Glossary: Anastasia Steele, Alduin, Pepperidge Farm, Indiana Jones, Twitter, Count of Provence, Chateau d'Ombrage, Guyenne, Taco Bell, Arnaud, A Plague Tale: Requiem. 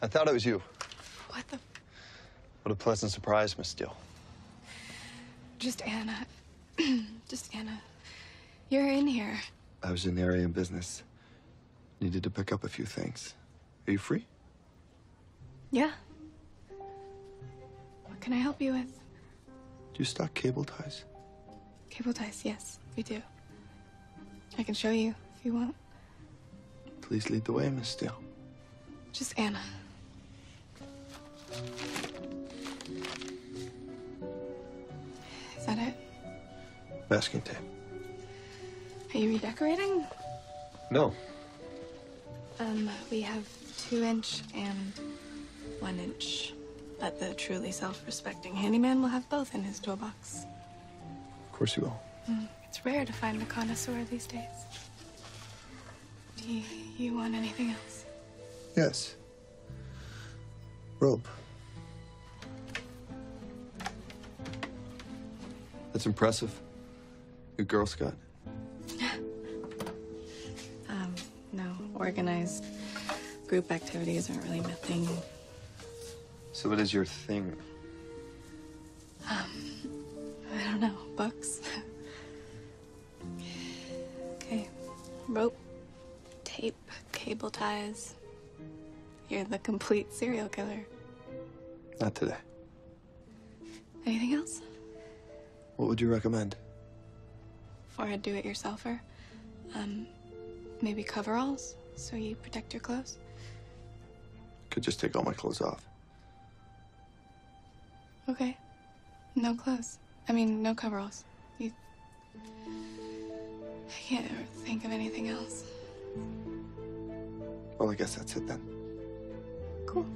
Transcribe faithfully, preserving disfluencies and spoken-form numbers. I thought it was you. What the? What a pleasant surprise, Miss Steele. Just Anna. Just Anna. You're in here. I was in the area in business. Needed to pick up a few things. Are you free? Yeah. What can I help you with? Do you stock cable ties? Cable ties, yes, we do. I can show you if you want. Please lead the way, Miss Steele. Just Anna. Is that it? Masking tape. Are you redecorating? No. Um, we have two-inch and one-inch. But the truly self-respecting handyman will have both in his toolbox. Of course he will. Mm, it's rare to find a connoisseur these days. Do you, you want anything else? Yes. Rope. That's impressive. Your Girl Scout. um, no, organized group activities aren't really my thing. So what is your thing? Um, I don't know. Books? Okay. Rope, tape, cable ties. You're the complete serial killer. Not today. Anything else? What would you recommend? For a do-it-yourselfer? Um, maybe coveralls, so you protect your clothes? Could just take all my clothes off. Okay. No clothes. I mean, no coveralls. You... I can't think of anything else. Well, I guess that's it then. Cool.